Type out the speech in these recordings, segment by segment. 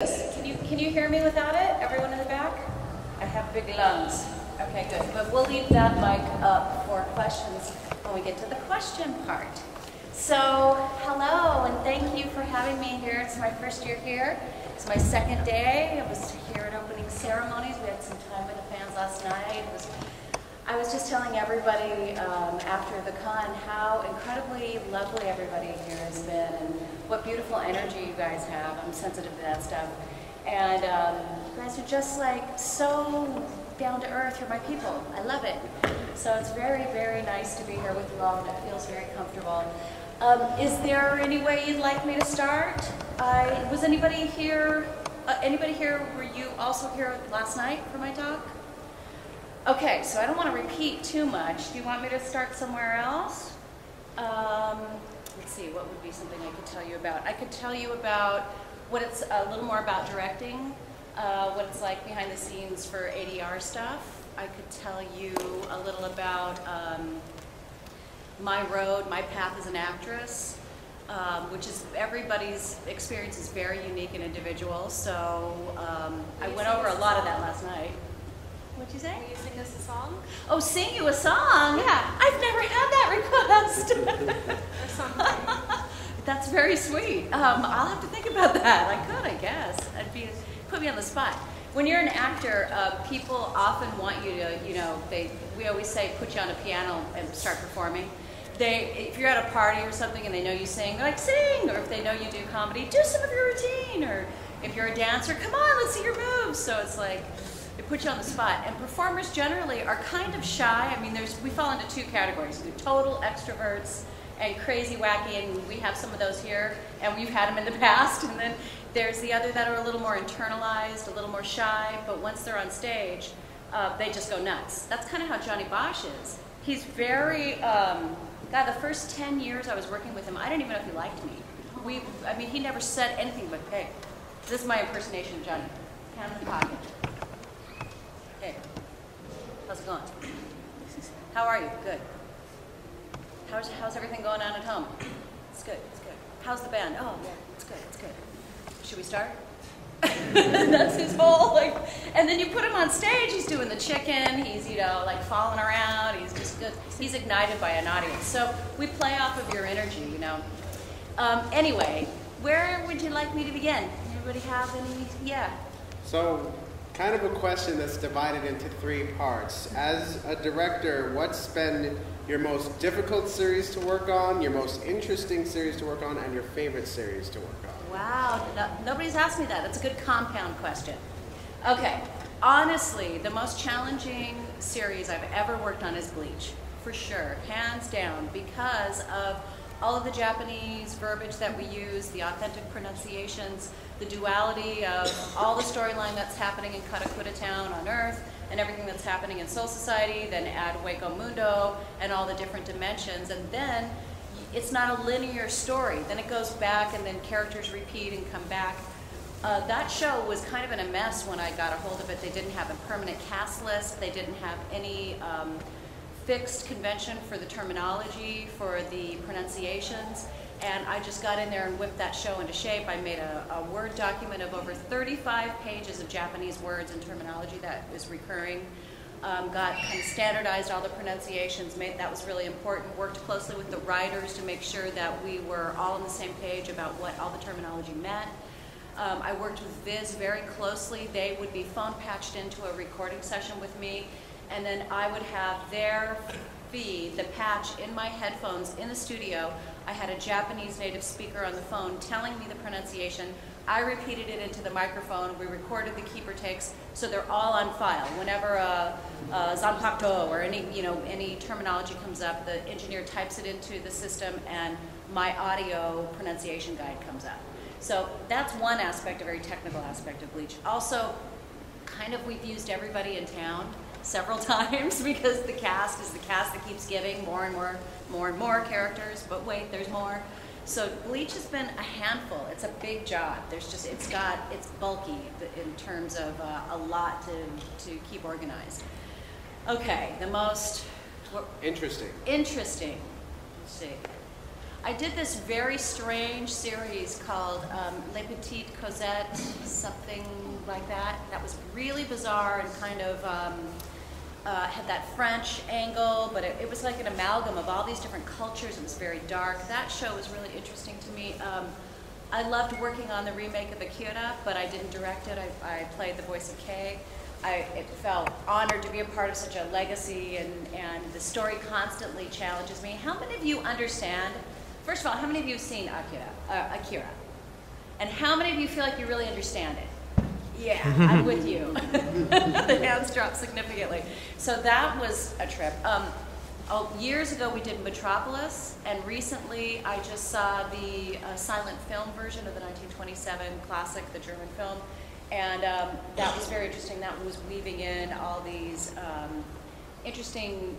Can you hear me without it? Everyone in the back? I have big lungs. Okay, good. But we'll leave that mic up for questions when we get to the question part. So, hello, and thank you for having me here. It's my first year here. It's my second day. I was here at opening ceremonies. We had some time with the fans last night. I was just telling everybody after the con how incredibly lovely everybody here has been and what beautiful energy you guys have. I'm sensitive to that stuff. And you guys are just like so down to earth. You're my people. I love it. So it's very, very nice to be here with you all, and it feels very comfortable. Is there any way you'd like me to start? Was anybody here? Were you also here last night for my talk? Okay, so I don't want to repeat too much. Do you want me to start somewhere else? Let's see. What would be something I could tell you about? I could tell you about what it's a little more about directing, what it's like behind the scenes for ADR stuff. I could tell you a little about my road, my path as an actress, which is everybody's experience is very unique and individual. So I went over a lot of that last night. What'd you say? Will you sing us a song? Oh, sing you a song? Yeah. I've never had that request. Or something. That's very sweet. I'll have to think about that. I could, I guess. Put me on the spot. When you're an actor, people often want you to, we always say, put you on a piano and start performing. If you're at a party or something and they know you sing, they're like, sing! Or if they know you do comedy, do some of your routine. Or if you're a dancer, come on, let's see your moves. So it's like, it puts you on the spot. And performers generally are kind of shy. I mean, we fall into two categories. We're total extroverts and crazy, wacky, and we have some of those here, and we've had them in the past, and then there's the other that are a little more internalized, a little more shy, but once they're on stage, they just go nuts. That's kind of how Johnny Bosch is. He's very, God, the first 10 years I was working with him, I didn't even know if he liked me. I mean, he never said anything but, hey, this is my impersonation of Johnny. Hand in the pocket. Hey, how's it going? How are you? Good. How's everything going on at home? It's good, it's good. How's the band? Oh, yeah, it's good, it's good. Should we start? That's his whole, like, and then you put him on stage, he's doing the chicken, he's, like falling around, he's just good. He's ignited by an audience. So we play off of your energy, Anyway, where would you like me to begin? Anybody have any, yeah? So, kind of a question that's divided into three parts. As a director, what's been your most difficult series to work on, your most interesting series to work on, and your favorite series to work on? Wow, nobody's asked me that. That's a good compound question. Okay, honestly, the most challenging series I've ever worked on is Bleach, for sure, hands down, because of all of the Japanese verbiage that we use, the authentic pronunciations, the duality of all the storyline that's happening in Karakura Town on Earth, and everything that's happening in Soul Society, then add Hueco Mundo and all the different dimensions, and then it's not a linear story. Then it goes back and then characters repeat and come back. That show was kind of in a mess when I got a hold of it. They didn't have a permanent cast list. They didn't have any fixed convention for the terminology, for the pronunciations, and I just got in there and whipped that show into shape. I made a Word document of over 35 pages of Japanese words and terminology that is recurring. Got kind of standardized all the pronunciations. That was really important. Worked closely with the writers to make sure that we were all on the same page about what all the terminology meant. I worked with Viz very closely. They would be phone patched into a recording session with me, and then I would have their feed, the patch, in my headphones in the studio. I had a Japanese native speaker on the phone telling me the pronunciation. I repeated it into the microphone. We recorded the keeper takes, so they're all on file. Whenever a zanpakuto or any terminology comes up, the engineer types it into the system, and my audio pronunciation guide comes up. So that's one aspect, a very technical aspect of Bleach. Also, kind of we've used everybody in town several times because the cast is the cast that keeps giving more and more characters, but wait, there's more. So Bleach has been a handful. It's a big job. It's bulky in terms of a lot to keep organized. Okay, the most interesting. Let's see. I did this very strange series called Les Petites Cosettes, something like that. That was really bizarre and kind of had that French angle, but it was like an amalgam of all these different cultures. It was very dark. That show was really interesting to me. I loved working on the remake of Akira, but I didn't direct it. I played the voice of Kay. It felt honored to be a part of such a legacy, and the story constantly challenges me. How many of you understand? First of all, how many of you have seen Akira? And how many of you feel like you really understand it? Yeah, I'm with you. The hands dropped significantly. So that was a trip. Years ago we did Metropolis, and recently I just saw the silent film version of the 1927 classic, the German film, and that was very interesting. That was weaving in all these interesting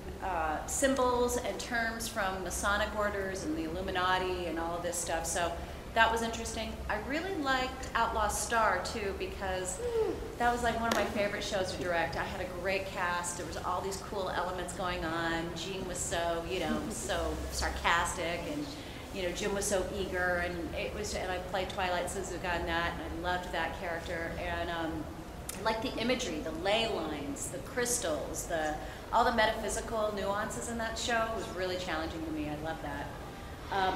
symbols and terms from Masonic orders and the Illuminati and all of this stuff, so that was interesting. I really liked Outlaw Star too, because that was like one of my favorite shows to direct. I had a great cast. There was all these cool elements going on. Gene was so, so sarcastic, and Jim was so eager, and I played Twilight Suzuka in that, and I loved that character. And I liked the imagery, the ley lines, the crystals, all the metaphysical nuances in that show. It was really challenging to me. I love that.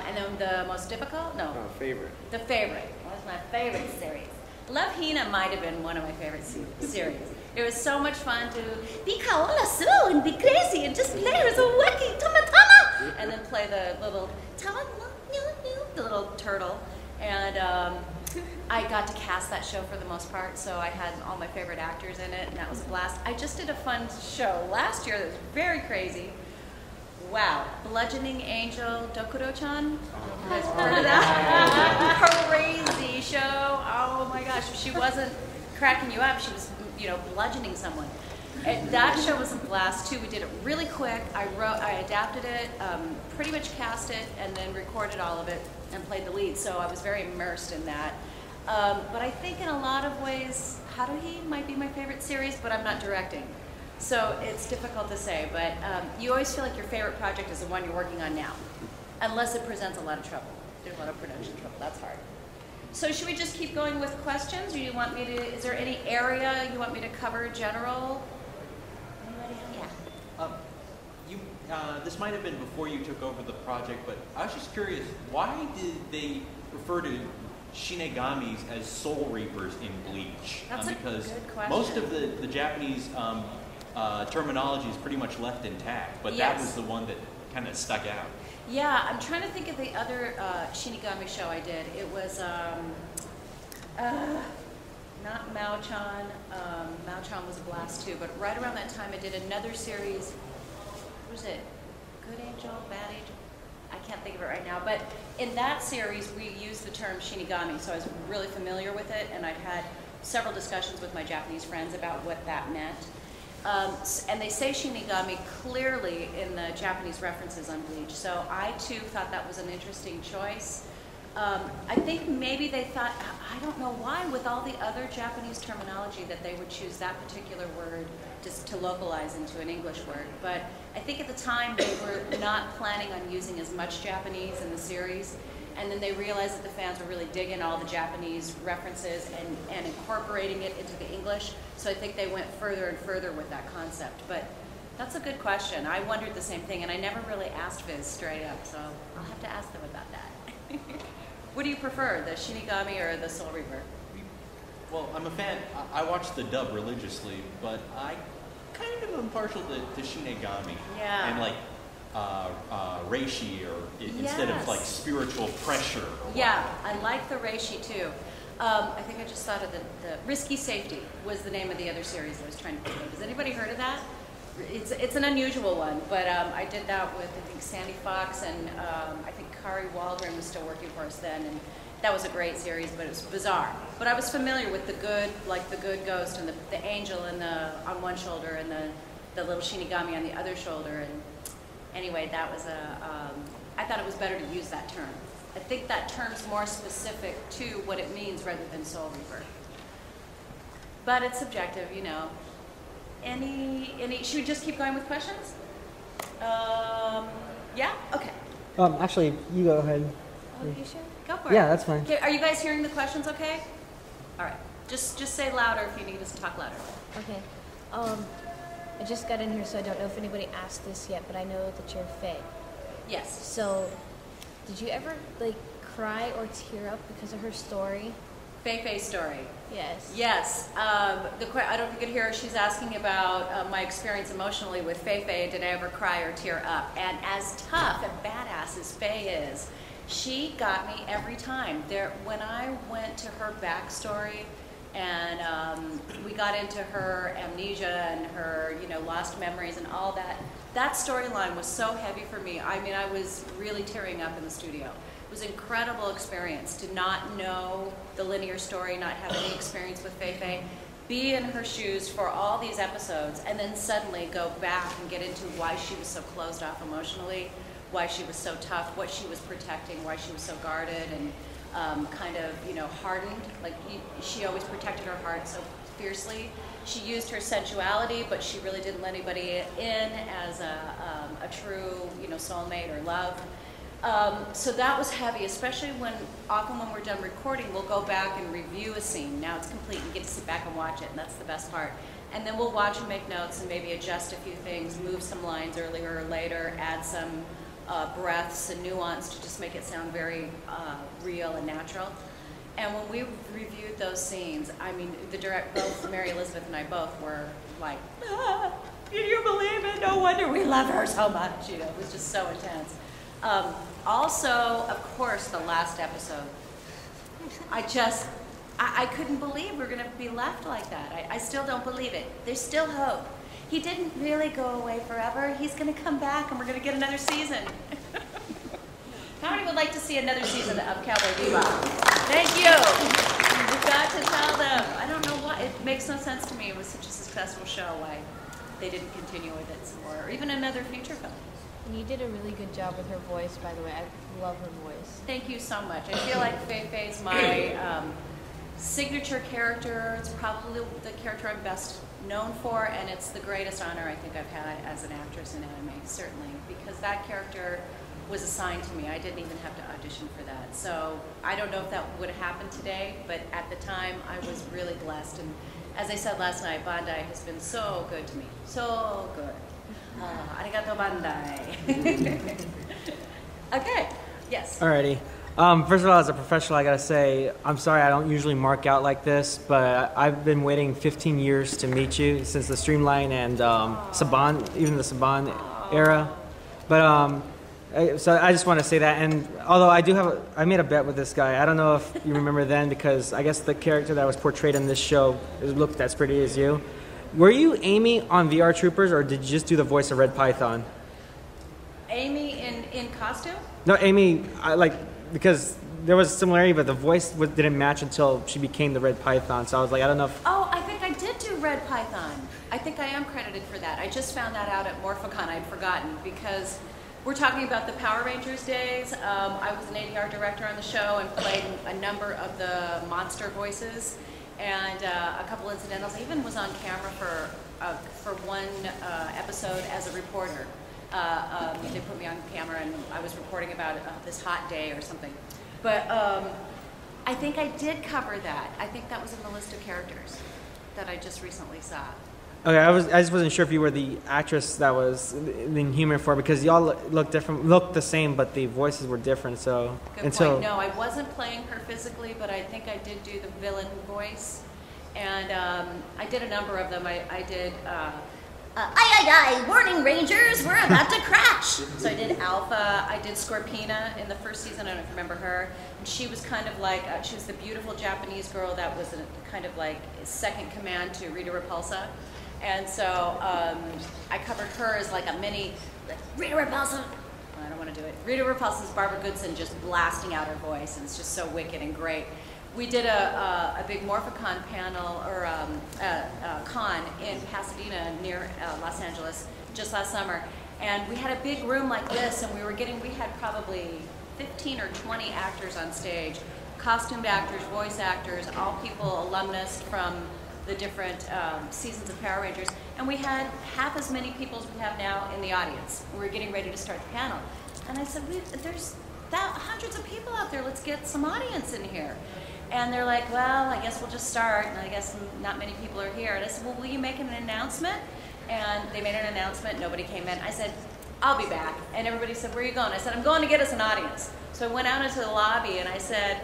And then the most difficult? No. Oh, favorite. The favorite. That was my favorite series. Love Hina might have been one of my favorite series. It was so much fun to be kaola so and be crazy and just play as a wacky tamatama, and then play the little turtle. And I got to cast that show for the most part, so I had all my favorite actors in it, and that was a blast. I just did a fun show last year that was very crazy. Wow, Bludgeoning Angel Dokuro-chan. That's part of that crazy show. Oh my gosh, she wasn't cracking you up. She was, bludgeoning someone. And that show was a blast too. We did it really quick. I adapted it, pretty much cast it, and then recorded all of it and played the lead. So I was very immersed in that. But I think in a lot of ways, Haruhi might be my favorite series, but I'm not directing. So it's difficult to say, but you always feel like your favorite project is the one you're working on now, unless it presents a lot of trouble. There's a lot of production trouble. That's hard. So should we just keep going with questions, or do you want me to? Is there any area you want me to cover? General? Anybody? Yeah. This might have been before you took over the project, but I was just curious. Why did they refer to Shinigamis as soul reapers in Bleach? That's because a good question. Most of the Japanese terminology is pretty much left intact, but yes, that was the one that kind of stuck out. Yeah, I'm trying to think of the other Shinigami show I did. It was not Mao-chan. Mao-chan was a blast too, but right around that time I did another series. What was it? Good Angel, Bad Angel? I can't think of it right now, but in that series we used the term Shinigami, so I was really familiar with it, and I'd had several discussions with my Japanese friends about what that meant. And they say Shinigami clearly in the Japanese references on Bleach, so I too thought that was an interesting choice. I think maybe they thought, I don't know why, with all the other Japanese terminology, that they would choose that particular word just to localize into an English word, but I think at the time they were not planning on using as much Japanese in the series, and then they realized that the fans were really digging all the Japanese references and incorporating it into the English, so I think they went further and further with that concept. But that's a good question. I wondered the same thing, and I never really asked Viz straight up, so I'll have to ask them about that. What do you prefer, the Shinigami or the Soul Reaper? Well, I'm a fan. I watch the dub religiously, but I kind of am partial to Shinigami. Yeah. And like reishi, or yes, instead of like spiritual pressure. Or yeah, whatever. I like the reishi too. I think I just thought of the Risky Safety was the name of the other series I was trying to think of. Has anybody heard of that? It's an unusual one, but I did that with, I think, Sandy Fox, and I think Kari Waldron was still working for us then, and that was a great series, but it was bizarre. But I was familiar with the good, like the good ghost and the angel and on one shoulder, and the little Shinigami on the other shoulder. And anyway, that was I thought it was better to use that term. I think that term's more specific to what it means rather than Soul Reaper. But it's subjective, Should we just keep going with questions? Yeah? Okay. Actually, you go ahead. Oh, you sure? Go for it. Yeah, that's fine. Okay, are you guys hearing the questions okay? All right. Just say louder if you need us to talk louder. Okay. I just got in here, so I don't know if anybody asked this yet, but I know that you're Faye. Yes. So, did you ever, like, cry or tear up because of her story? Faye's story. Yes. Yes. I don't think you could hear her. She's asking about my experience emotionally with Faye. Did I ever cry or tear up? And as tough and badass as Faye is, she got me every time. When I went to her backstory, and we got into her amnesia and her, you know, lost memories and all that. That storyline was so heavy for me. I mean, I was really tearing up in the studio. It was an incredible experience to not know the linear story, not have any experience with Faye, be in her shoes for all these episodes, and then suddenly go back and get into why she was so closed off emotionally, why she was so tough, what she was protecting, why she was so guarded, and kind of, you know, hardened. Like, she always protected her heart so fiercely. She used her sensuality, but she really didn't let anybody in as a true, you know, soulmate or love. So that was heavy, especially when, often when we're done recording, we'll go back and review a scene. Now it's complete, you get to sit back and watch it, and that's the best part. And then we'll watch and make notes and maybe adjust a few things, move some lines earlier or later, add some breaths and nuance to just make it sound very real and natural. And when we reviewed those scenes, I mean, the director, both Mary Elizabeth and I both were like, ah, can you believe it? No wonder we love her so much. You know, it was just so intense. Also, of course, the last episode. I couldn't believe we're going to be left like that. I still don't believe it. There's still hope. He didn't really go away forever. He's going to come back, and we're going to get another season. How many would like to see another season of Cowboy Bebop? Thank you. We've got to tell them. I don't know why. It makes no sense to me. It was such a successful show. Why they didn't continue with it, or even another feature film. And you did a really good job with her voice, by the way. I love her voice. Thank you so much. I feel like Faye's my signature character. It's probably the character I'm best known for, and it's the greatest honor I think I've had as an actress in anime, certainly, because that character was assigned to me. I didn't even have to audition for that. So I don't know if that would happen today, but at the time I was really blessed. And as I said last night, Bandai has been so good to me. So good. Arigato Bandai. Okay, yes. Alrighty. First of all, as a professional, I gotta say, I'm sorry I don't usually mark out like this, but I've been waiting 15 years to meet you since the Streamline and Saban, even the Saban era. But so I just want to say that. And although I do have, I made a bet with this guy. I don't know if you remember then, because I guess the character that was portrayed in this show looked as pretty as you. Were you Amy on VR Troopers, or did you just do the voice of Red Python? Amy in costume? No, Amy, like. Because there was a similarity, but the voice didn't match until she became the Red Python. So I was like, I don't know if... Oh, I think I did do Red Python. I think I am credited for that. I just found that out at MorphaCon. I'd forgotten, because we're talking about the Power Rangers days. I was an ADR director on the show and played a number of the monster voices and a couple incidentals. I even was on camera for one episode as a reporter. They put me on camera and I was reporting about this hot day or something. But I think I did cover that. I think that was in the list of characters that I just recently saw. Okay, I just wasn't sure if you were the actress that was in human for, because y'all looked the same, but the voices were different. So Good point. No, I wasn't playing her physically, but I think I did do the villain voice, and I did a number of them. I did. Aye, aye, aye, warning Rangers, we're about to crash. So I did Alpha, I did Scorpina in the first season, I don't remember her. And she was kind of like, she was the beautiful Japanese girl that was kind of like second command to Rita Repulsa. And so I covered her as like a mini, like, Rita Repulsa. I don't want to do it. Rita Repulsa's Barbara Goodson, just blasting out her voice, and it's just so wicked and great. We did a big MorphaCon panel, or con in Pasadena near Los Angeles just last summer, and we had a big room like this, and we had probably 15 or 20 actors on stage, costumed actors, voice actors, all people alumnus from the different seasons of Power Rangers, and we had half as many people as we have now in the audience. We were getting ready to start the panel. And I said, there's hundreds of people out there. Let's get some audience in here. And they're like, well, I guess we'll just start, and I guess not many people are here. And I said, well, will you make an announcement? And they made an announcement. Nobody came in. I said, I'll be back. And everybody said, where are you going? I said, I'm going to get us an audience. So I went out into the lobby, and I said,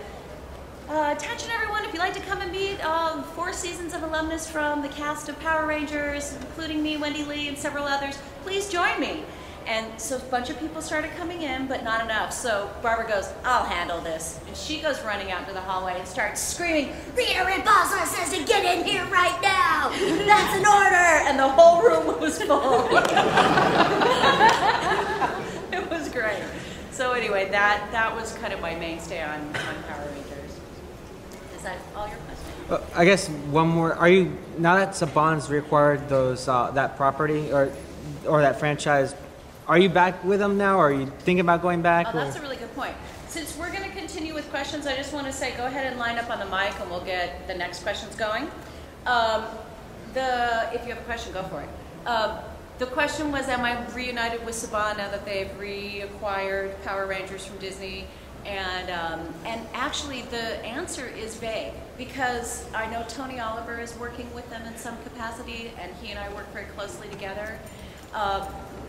attention everyone, if you'd like to come and meet four seasons of alumnus from the cast of Power Rangers, including me, Wendy Lee, and several others, please join me. And so a bunch of people started coming in, but not enough. So Barbara goes, I'll handle this. And she goes running out into the hallway and starts screaming, Rita Repulsa says to get in here right now. That's an order. And the whole room was full. It was great. So anyway, that was kind of my mainstay on Power Rangers. Is that all your questions? I guess one more. Are you, now that Saban's required those that property or that franchise, are you back with them now, or are you thinking about going back? Oh, that's a really good point. Since we're going to continue with questions, I just want to say go ahead and line up on the mic, and we'll get the next questions going. If you have a question, go for it. The question was, am I reunited with Saban now that they've reacquired Power Rangers from Disney? And actually, the answer is vague, because I know Tony Oliver is working with them in some capacity, and he and I work very closely together.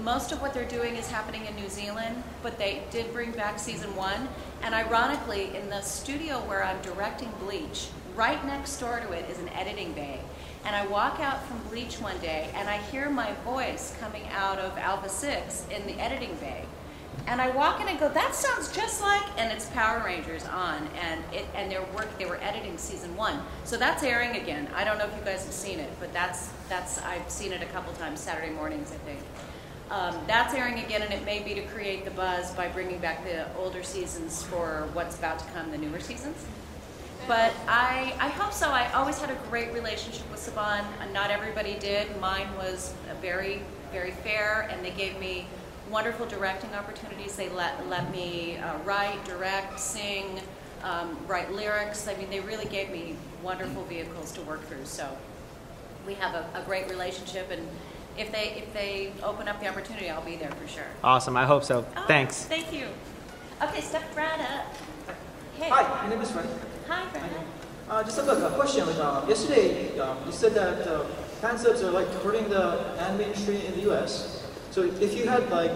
Most of what they're doing is happening in New Zealand, but they did bring back season one. And ironically, in the studio where I'm directing Bleach, right next door to it is an editing bay. And I walk out from Bleach one day, and I hear my voice coming out of Alpha 6 in the editing bay. And I walk in and go, that sounds just like, and it's Power Rangers on, and their work, they were editing season one. So that's airing again. I don't know if you guys have seen it, but I've seen it a couple times, Saturday mornings, I think. That's airing again, and it may be to create the buzz by bringing back the older seasons for what's about to come, the newer seasons. But I hope so. I always had a great relationship with Saban. Not everybody did. Mine was very, very fair, and they gave me wonderful directing opportunities. They let me write, direct, sing, write lyrics. I mean, they really gave me wonderful vehicles to work through. So we have a great relationship, and if they open up the opportunity, I'll be there for sure. Awesome. I hope so. Oh, thanks. Thank you. Okay, step right up. Hey. Hi, my name is Fred. Hi, Fred. Just have a question. Yesterday, you said that fan subs are like hurting the anime industry in the U.S. So if you had like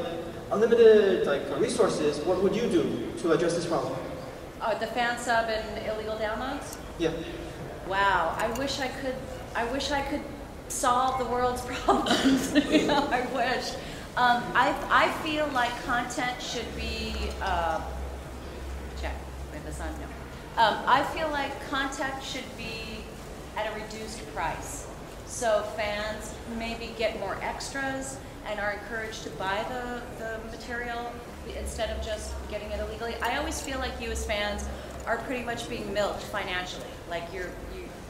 unlimited resources, what would you do to address this problem? The fan sub and illegal downloads? Yeah. Wow. I wish I could solve the world's problems. You know, I wish. I feel like content should be I feel like content should be at a reduced price, so fans maybe get more extras and are encouraged to buy the material instead of just getting it illegally. I always feel like you as fans are pretty much being milked financially. Like you're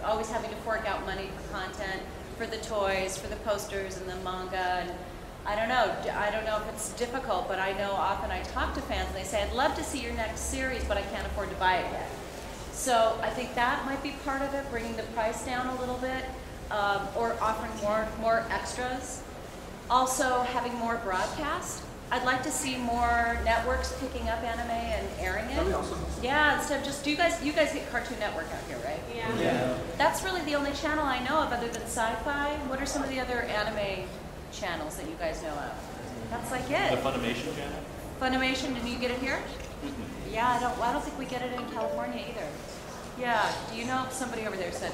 always having to fork out money for content, for the toys, for the posters and the manga, and I don't know if it's difficult, but I know often I talk to fans and they say, I'd love to see your next series, but I can't afford to buy it yet. So I think that might be part of it, bringing the price down a little bit, or offering more extras. Also having more broadcast. I'd like to see more networks picking up anime and airing it. Awesome. Yeah, instead of just, you guys get Cartoon Network out here, right? Yeah. Yeah. That's really the only channel I know of other than Sci-Fi. What are some of the other anime channels that you guys know of? That's like it. The Funimation channel. Funimation, and you get it here? Mm-hmm. Yeah, I don't think we get it in California either. Yeah. Do you know, somebody over there said?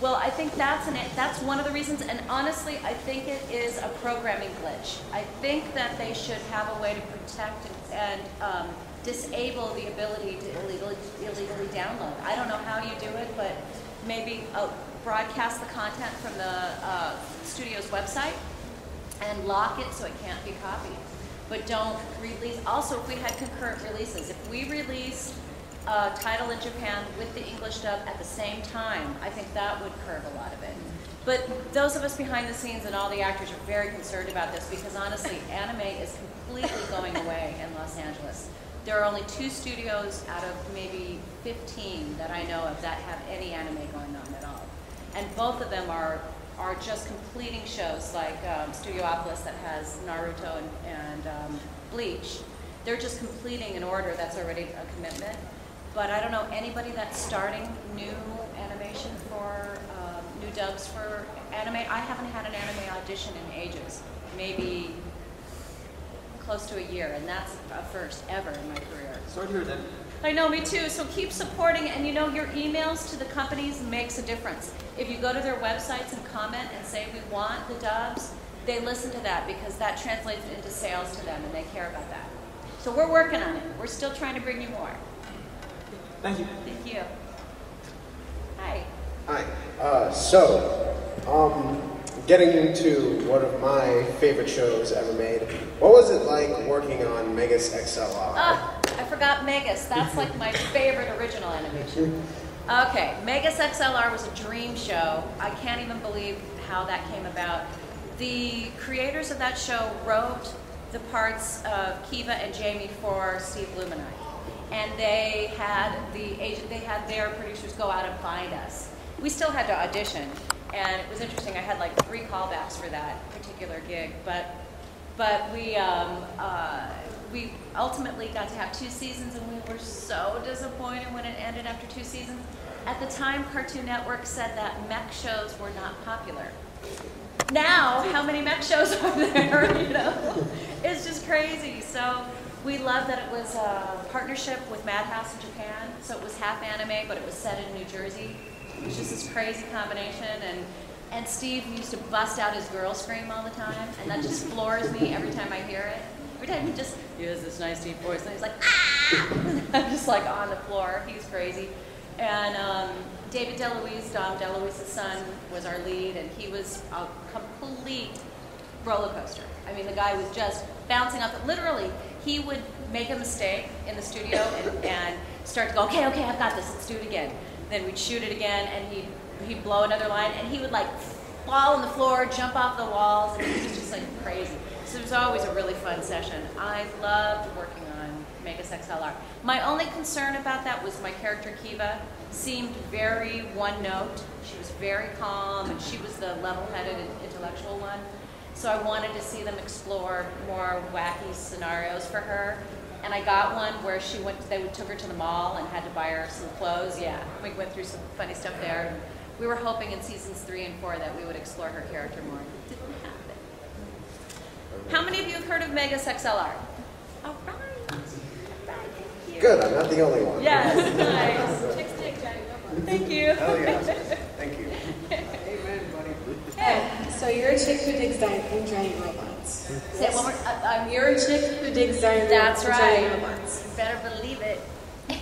Well, I think that's one of the reasons, and honestly, I think it is a programming glitch. I think that they should have a way to protect and disable the ability to illegally download. I don't know how you do it, but maybe broadcast the content from the studio's website and lock it so it can't be copied. But don't release. Also, if we had concurrent releases, if we released title in Japan with the English dub at the same time, I think that would curb a lot of it. But those of us behind the scenes and all the actors are very concerned about this, because honestly, anime is completely going away in Los Angeles. There are only 2 studios out of maybe 15 that I know of that have any anime going on at all. And both of them are just completing shows, like Studiopolis that has Naruto and Bleach. They're just completing an order that's already a commitment. But I don't know anybody that's starting new animation for new dubs for anime. I haven't had an anime audition in ages, maybe close to a year, and that's a first ever in my career. So I hear that. I know, me too. So keep supporting, and you know, your emails to the companies makes a difference. If you go to their websites and comment and say we want the dubs, they listen to that because that translates into sales to them, and they care about that. So we're working on it. We're still trying to bring you more. Thank you. Thank you. Hi. Hi. Getting into one of my favorite shows ever made, what was it like working on Megas XLR? I forgot Megas. That's like my favorite original animation. Okay, Megas XLR was a dream show. I can't even believe how that came about. The creators of that show wrote the parts of Kiva and Jamie for Steve Blum and I, and they had their producers go out and find us. We still had to audition, and it was interesting. I had like 3 callbacks for that particular gig, but we ultimately got to have 2 seasons, and we were so disappointed when it ended after 2 seasons. At the time, Cartoon Network said that mech shows were not popular. Now, how many mech shows are there, you know? It's just crazy. So we love that it was a partnership with Madhouse in Japan. So it was half anime, but it was set in New Jersey. It was just this crazy combination. And Steve used to bust out his girl scream all the time. And that just floors me every time I hear it. Every time he just, he has this nice deep voice. And he's like, ah! I'm just like on the floor. He was crazy. And David DeLuise, Dom DeLuise's son, was our lead, and he was a complete roller coaster. I mean, the guy was just bouncing up. Literally, he would make a mistake in the studio and start to go, okay, okay, I've got this, let's do it again. Then we'd shoot it again, and he'd blow another line, and he would like fall on the floor, jump off the walls, and it was just like crazy. So it was always a really fun session. I loved working on Megas XLR. My only concern about that was my character Kiva seemed very one note. She was very calm, and she was the level-headed intellectual one. So I wanted to see them explore more wacky scenarios for her. And I got one where she went, they took her to the mall and had to buy her some clothes. Yeah, we went through some funny stuff there. We were hoping in seasons 3 and 4 that we would explore her character more. It didn't happen. How many of you have heard of Megas XLR? All right. Good, I'm not the only one. Yes, nice. Chick stick, Johnny Bosch. Thank you. Oh, yeah. Thank you. Amen, buddy. Hey, so you're a chick who digs giant robots. Say it one more time. You're a chick who digs giant robots. That's right. Robots. You better believe it.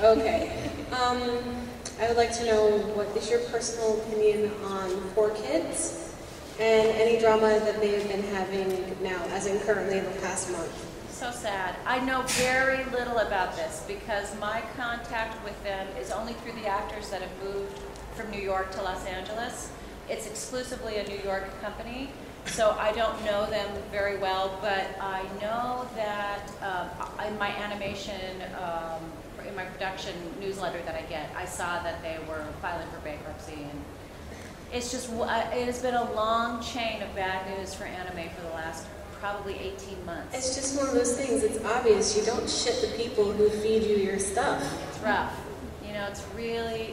Okay. I would like to know, what is your personal opinion on Poor Kids and any drama that they have been having now, as in currently in the past month? So sad. I know very little about this because my contact with them is only through the actors that have moved from New York to Los Angeles. It's exclusively a New York company, so I don't know them very well, but I know that in my animation, in my production newsletter that I get, I saw that they were filing for bankruptcy. And it's just, it has been a long chain of bad news for anime for the last probably 18 months. It's just one of those things, it's obvious. You don't shit the people who feed you your stuff. It's rough. You know, it's really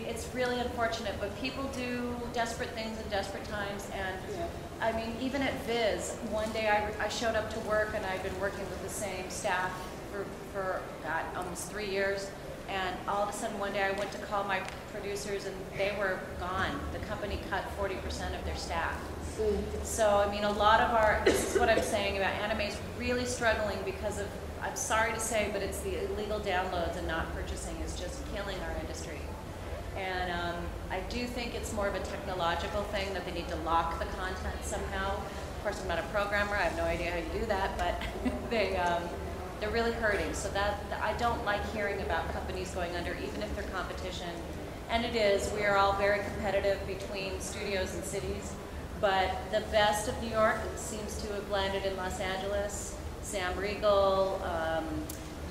unfortunate, but people do desperate things in desperate times, and yeah. I mean, even at Viz, one day I showed up to work, and I've been working with the same staff for God, almost 3 years, and all of a sudden one day I went to call my producers, and they were gone. The company cut 40% of their staff. So, I mean, a lot of this is what I'm saying about anime is really struggling because of, I'm sorry to say, but it's the illegal downloads and not purchasing is just killing our industry. And I do think it's more of a technological thing that they need to lock the content somehow. Of course, I'm not a programmer. I have no idea how you do that, but they're really hurting. So that, I don't like hearing about companies going under, even if they're competition. And it is. We are all very competitive between studios and cities. But the best of New York seems to have landed in Los Angeles. Sam Riegel,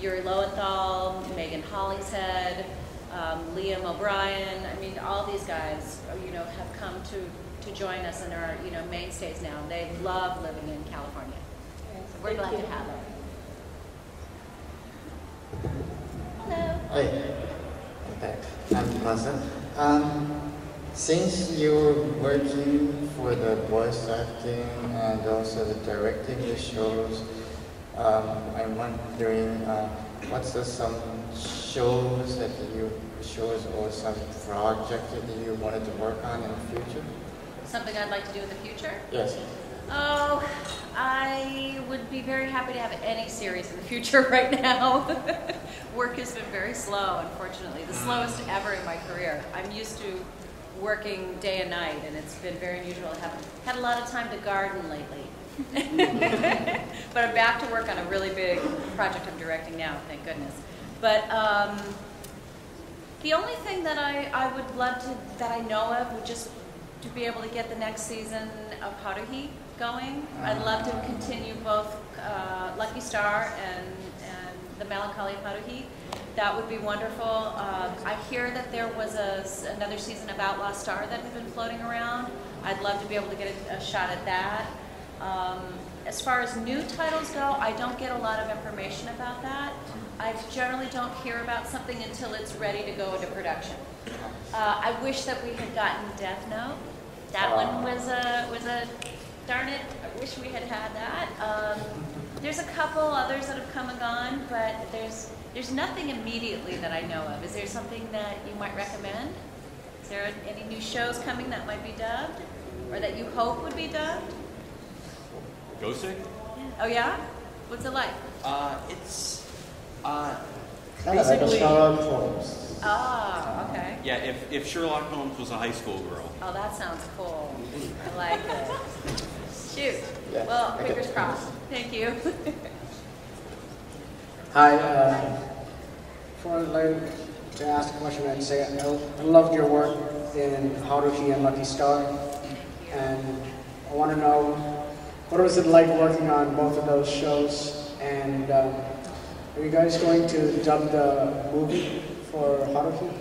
Yuri Lowenthal, Megan Hollingshead, Liam O'Brien. I mean, all these guys, you know, have come to join us and are, you know, mainstays now. They love living in California. So we're glad to have them. Oh yeah, I'm back. I'm Plaza. Since you were working for the voice acting and also the directing the shows, I'm wondering what's the, some shows that you or some project that you wanted to work on in the future? Something I'd like to do in the future? Yes. Oh, I would be very happy to have any series in the future right now. Work has been very slow, unfortunately. The slowest ever in my career. I'm used to working day and night, and it's been very unusual. I haven't had a lot of time to garden lately. But I'm back to work on a really big project I'm directing now, thank goodness. But the only thing that I would love to, that I know of, would just to be able to get the next season of Haruhi going. I'd love to continue both Lucky Star and the Melancholy of Haruhi. That would be wonderful. I hear that there was another season of Outlaw Star that had been floating around. I'd love to be able to get a shot at that. As far as new titles go, I don't get a lot of information about that. I generally don't hear about something until it's ready to go into production. I wish that we had gotten Death Note. That one was a darn it. I wish we had had that. There's a couple others that have come and gone, but there's nothing immediately that I know of. Is there something that you might recommend? Is there any new shows coming that might be dubbed, or that you hope would be dubbed? Ghosting? Oh yeah? What's it like? It's kind of like a Sherlock Holmes. Ah, okay. Yeah, if Sherlock Holmes was a high school girl. Oh, that sounds cool. I like it. Shoot. Yeah. Well, fingers crossed. Thank you. Hi. Before I'd like to ask a question, I'd say I loved your work in Haruhi and Lucky Star. Thank you. And I want to know, what was it like working on both of those shows? And are you guys going to dub the movie for Haruhi?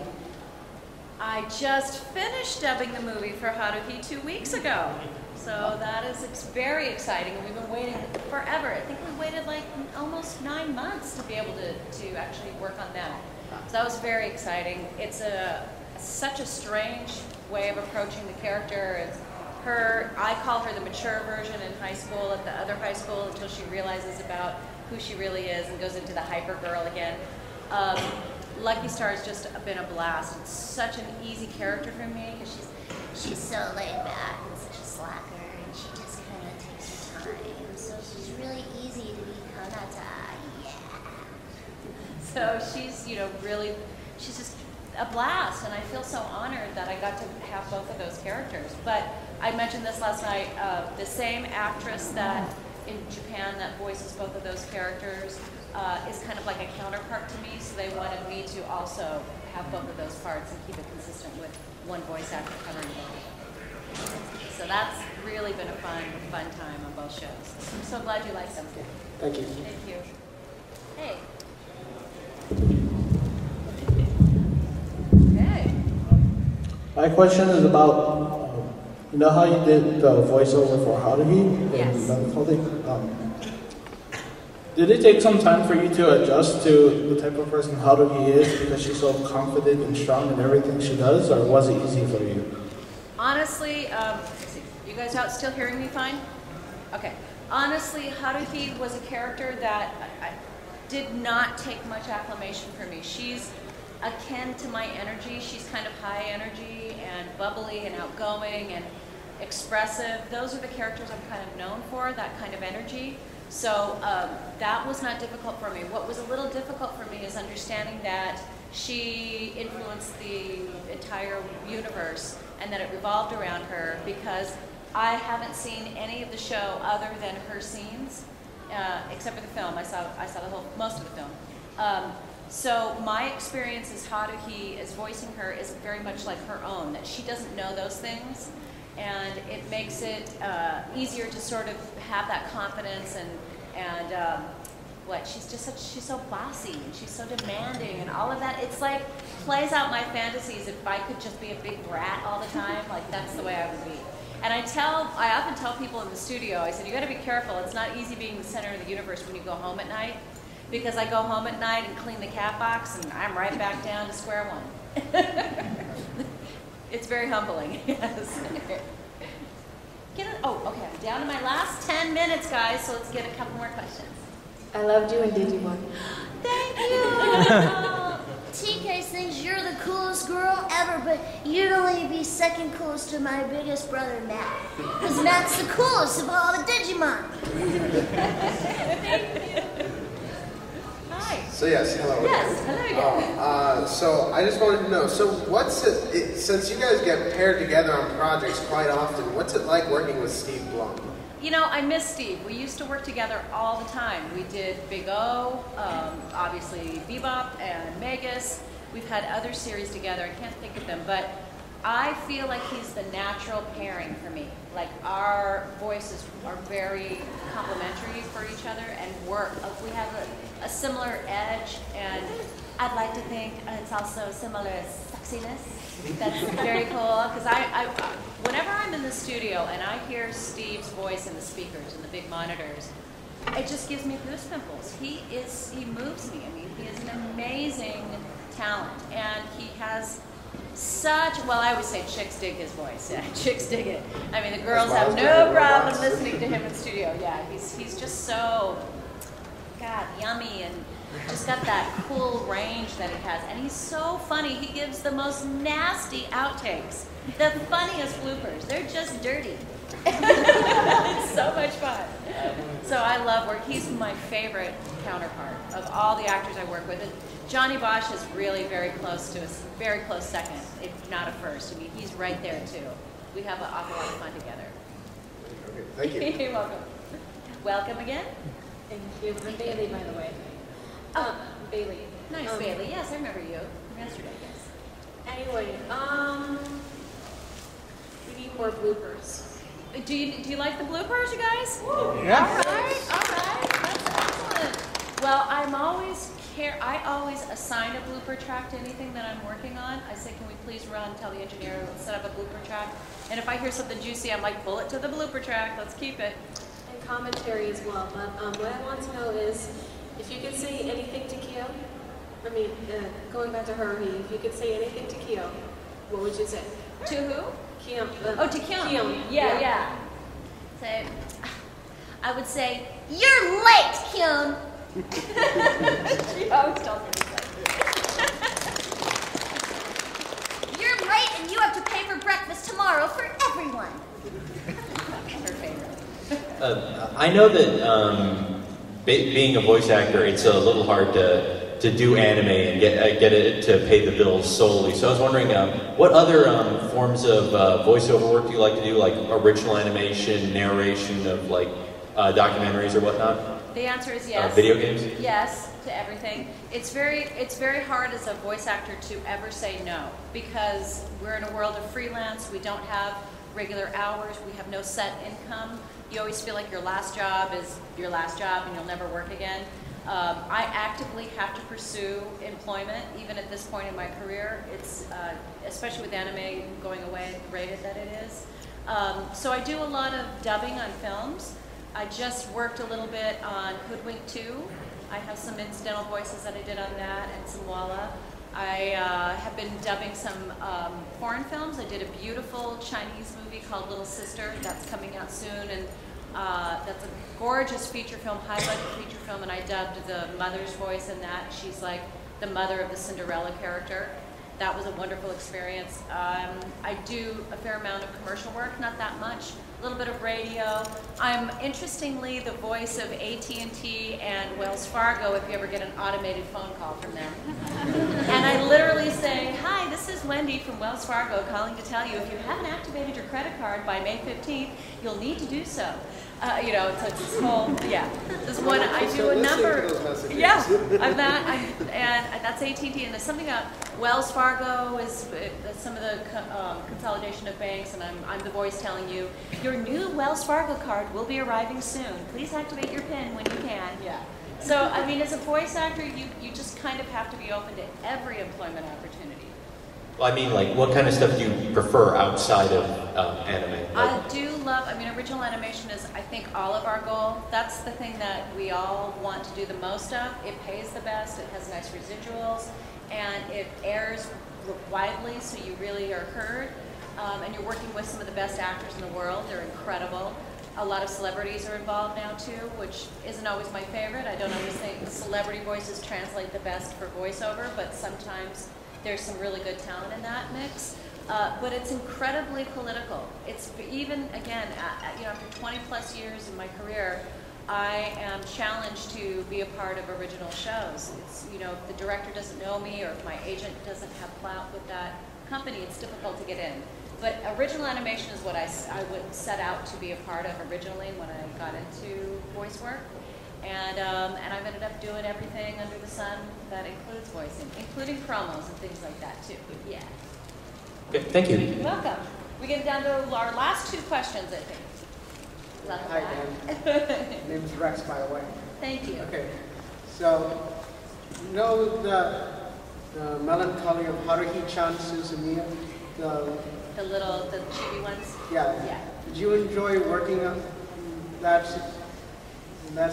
I just finished dubbing the movie for Haruhi 2 weeks ago. So that is very exciting. We've been waiting forever. I think we waited like almost 9 months to be able to actually work on that. So that was very exciting. It's such a strange way of approaching the character. I call her the mature version in high school, at the other high school, until she realizes about who she really is and goes into the hyper girl again. Lucky Star has just been a blast. It's such an easy character for me because she's so laid back and such a slacker, and she just kind of takes her time. So she's really easy to be Konata, yeah. So she's, you know, really, she's just a blast, and I feel so honored that I got to have both of those characters. But I mentioned this last night, the same actress that in Japan that voices both of those characters is kind of like a counterpart to me, so they wanted me to also have both of those parts and keep it consistent with one voice actor covering both. So that's really been a fun time on both shows. I'm so glad you liked them. Thank you. Thank you. Hey. My question is about, you know how you did the voiceover for Haruhi? Yes. Did it take some time for you to adjust to the type of person Haruhi is because she's so confident and strong in everything she does, or was it easy for you? Honestly, you guys out still hearing me fine? Okay. Honestly, Haruhi was a character that I did not take much acclimation for me. She's akin to my energy. She's kind of high energy and bubbly and outgoing and expressive. Those are the characters I'm kind of known for, that kind of energy. So that was not difficult for me. What was a little difficult for me is understanding that she influenced the entire universe and that it revolved around her, because I haven't seen any of the show other than her scenes, except for the film. I saw the whole, most of the film. So my experience as Haruhi, as voicing her, is very much like her own, that she doesn't know those things, and it makes it easier to sort of have that confidence and she's so bossy and she's so demanding and all of that. It's like plays out my fantasies. If I could just be a big brat all the time, like that's the way I would be. And I often tell people in the studio, I said, you got to be careful. It's not easy being the center of the universe when you go home at night. because I go home at night and clean the cat box and I'm right back down to square one. It's very humbling, yes. Oh, okay, I'm down to my last 10 minutes, guys, so let's get a couple more questions. I loved you in Digimon. Thank you! TK thinks you're the coolest girl ever, but you'd only be second coolest to my biggest brother, Matt. Because Matt's the coolest of all the Digimon. Thank you. Hi. So yes, hello. Yes, hello again. So I just wanted to know, so what's it, since you guys get paired together on projects quite often, what's it like working with Steve Blum? You know, I miss Steve. We used to work together all the time. We did Big O, obviously Bebop and Megas. We've had other series together. I can't think of them, but I feel like he's the natural pairing for me. Like, our voices are very complementary for each other and work. We have a similar edge, and I'd like to think it's also similar sexiness. That's very cool, because whenever I'm in the studio and I hear Steve's voice in the speakers and the big monitors, it just gives me goose pimples. He moves me. I mean, he is an amazing talent, and he has such, well, I always say chicks dig his voice. Yeah, chicks dig it. I mean, the girls have no problem listening to him in studio. Yeah, he's just so, God, yummy, and just got that cool range that he has. And he's so funny. He gives the most nasty outtakes, the funniest bloopers. They're just dirty. It's so much fun. So I love work. He's my favorite counterpart of all the actors I work with. And Johnny Bosch is really very close to us, very close second, if not a first. I mean, he's right there too. We have an awful lot of fun together. Okay, thank you. You're welcome. Welcome again. Thank you. I'm Bailey, by the way. Bailey. Nice, Bailey. Yes, I remember you from yesterday. Yes. Anyway, we need more bloopers. Do you like the bloopers, you guys? Woo. Yeah. All right. That's excellent. Well, I always assign a blooper track to anything that I'm working on. I say, can we please run? Tell the engineer, let's set up a blooper track. And if I hear something juicy, I'm like, pull it to the blooper track. Let's keep it. And commentary as well. But what I want to know is, if you could say anything to Keo, I mean, going back to Haruhi, if you could say anything to Keo, what would you say? To who? Kim. To Kim. Yeah. So, I would say, you're late, Kim. She always tells me that. You're late and you have to pay for breakfast tomorrow for everyone. That's her favorite. I know that being a voice actor, it's a little hard to do anime and get it to pay the bills solely. So I was wondering, what other forms of voiceover work do you like to do, like original animation, narration of like documentaries or whatnot? The answer is yes. Video games? Yes, to everything. It's very hard as a voice actor to ever say no, because we're in a world of freelance. We don't have regular hours. We have no set income. You always feel like your last job is your last job and you'll never work again. I actively have to pursue employment, even at this point in my career. It's especially with anime going away at the rate that it is. So I do a lot of dubbing on films. I just worked a little bit on Hoodwink 2. I have some incidental voices that I did on that and some Walla. I have been dubbing some foreign films. I did a beautiful Chinese movie called Little Sister that's coming out soon, and that's a gorgeous feature film, high-budget feature film, and I dubbed the mother's voice in that. She's like the mother of the Cinderella character. That was a wonderful experience. I do a fair amount of commercial work, not that much, a little bit of radio. I'm, interestingly, the voice of AT&T and Wells Fargo if you ever get an automated phone call from them. And I literally say, hi, this is Wendy from Wells Fargo calling to tell you if you haven't activated your credit card by May 15th, you'll need to do so. You know, so it's this whole, yeah. This one, I do a number. Yeah, I'm that, and that's AT&T, and there's something about Wells Fargo is some of the consolidation of banks, and I'm the voice telling you, your new Wells Fargo card will be arriving soon. Please activate your PIN when you can. Yeah. So, I mean, as a voice actor, you just kind of have to be open to every employment opportunity. Well, I mean, like, what kind of stuff do you prefer outside of anime? Like, I do love, I mean, original animation is, I think, all of our goal. That's the thing that we all want to do the most of. It pays the best, it has nice residuals, and it airs widely, so you really are heard. And you're working with some of the best actors in the world. They're incredible. A lot of celebrities are involved now, too, which isn't always my favorite. I don't always think celebrity voices translate the best for voiceover, but sometimes there's some really good talent in that mix. But it's incredibly political. It's even, again, you know, after 20 plus years in my career, I am challenged to be a part of original shows. It's, you know, if the director doesn't know me or if my agent doesn't have clout with that company, it's difficult to get in. But original animation is what I would set out to be a part of originally when I got into voice work. And I've ended up doing everything under the sun that includes voicing, including promos and things like that too, but yeah. Okay, thank you. You're welcome. We get down to our last two questions, I think. Welcome. Hi, Dan. My name is Rex, by the way. Thank you. Okay, so you know the melancholy of Haruhi-chan Suzumiya? The little, the chibi ones? Yeah. Yeah. Did you enjoy working on that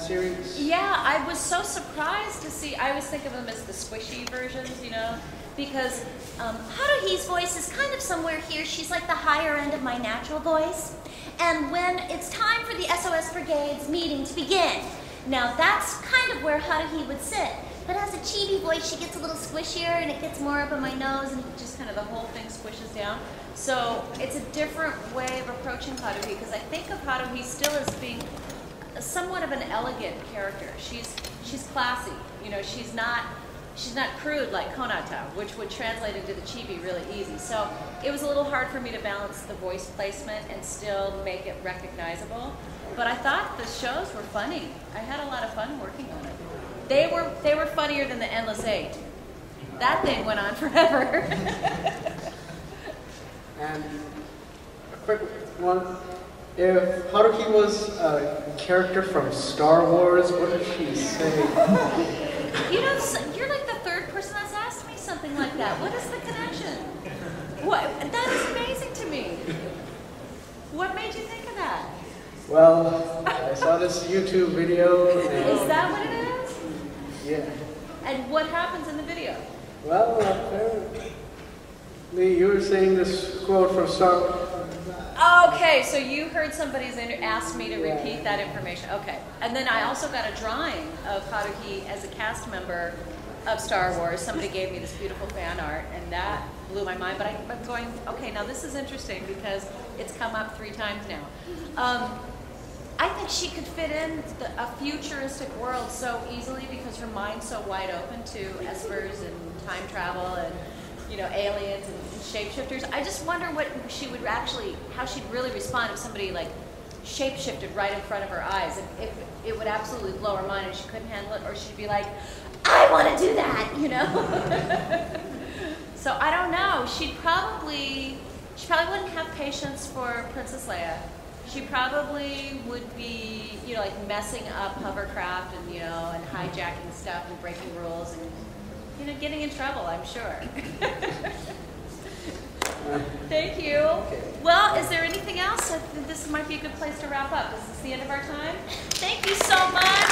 series? Yeah, I was so surprised to see, I always think of them as the squishy versions, you know, because Haruhi's voice is kind of somewhere here. She's like the higher end of my natural voice. And when it's time for the SOS Brigade's meeting to begin, now that's kind of where Haruhi would sit. But as a chibi voice, she gets a little squishier and it gets more up in my nose and just kind of the whole thing squishes down. So it's a different way of approaching Haruhi because I think of Haruhi still as being somewhat of an elegant character. She's classy, you know, she's not crude like Konata, which would translate into the chibi really easy. So it was a little hard for me to balance the voice placement and still make it recognizable. But I thought the shows were funny. I had a lot of fun working on it. They were funnier than the Endless Eight. That thing went on forever. And a quick one. If Haruhi was a character from Star Wars, what did she say? You know, you're like the third person that's asked me something like that. What is the connection? What? That is amazing to me. What made you think of that? Well, I saw this YouTube video. And is that what it is? Yeah. And what happens in the video? Well, apparently you were saying this quote from Star Wars. Okay, so you heard somebody's asked me to repeat that information. Okay, and then I also got a drawing of Haruhi as a cast member of Star Wars. Somebody gave me this beautiful fan art, and that blew my mind. But I'm going, okay, now this is interesting because it's come up 3 times now. I think she could fit in a futuristic world so easily because her mind's so wide open to espers and time travel and, you know, aliens and shapeshifters. I just wonder what she would actually, how she'd really respond if somebody like shapeshifted right in front of her eyes. If it would absolutely blow her mind and she couldn't handle it, or she'd be like, I want to do that, you know? So I don't know. She probably wouldn't have patience for Princess Leia. She probably would be, you know, like messing up hovercraft and, you know, and hijacking stuff and breaking rules and, you know, getting in trouble, I'm sure. Thank you. Well, is there anything else? I think this might be a good place to wrap up. Is this the end of our time? Thank you so much.